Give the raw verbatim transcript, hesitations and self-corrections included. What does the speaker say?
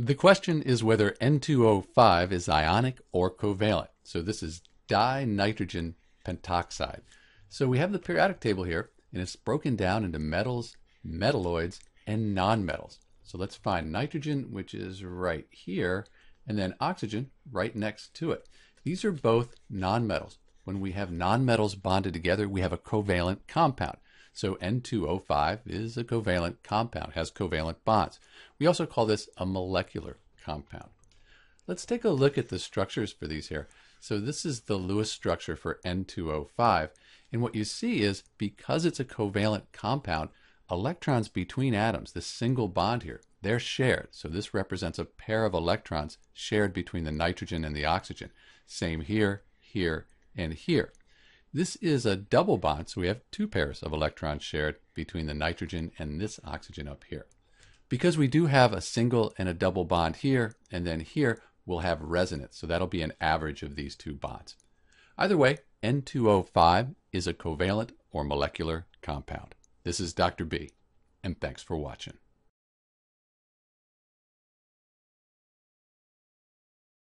The question is whether N two O five is ionic or covalent. So this is dinitrogen pentoxide. So we have the periodic table here, and it's broken down into metals, metalloids, and nonmetals. So let's find nitrogen, which is right here, and then oxygen right next to it. These are both nonmetals. When we have nonmetals bonded together, we have a covalent compound. So N two O five is a covalent compound, has covalent bonds. We also call this a molecular compound. Let's take a look at the structures for these here. So this is the Lewis structure for N two O five. And what you see is, because it's a covalent compound, electrons between atoms, this single bond here, they're shared. So this represents a pair of electrons shared between the nitrogen and the oxygen. Same here, here, and here. This is a double bond, so we have two pairs of electrons shared between the nitrogen and this oxygen up here. Because we do have a single and a double bond here, and then here, we'll have resonance, so that'll be an average of these two bonds. Either way, N two O five is a covalent or molecular compound. This is Doctor B, and thanks for watching.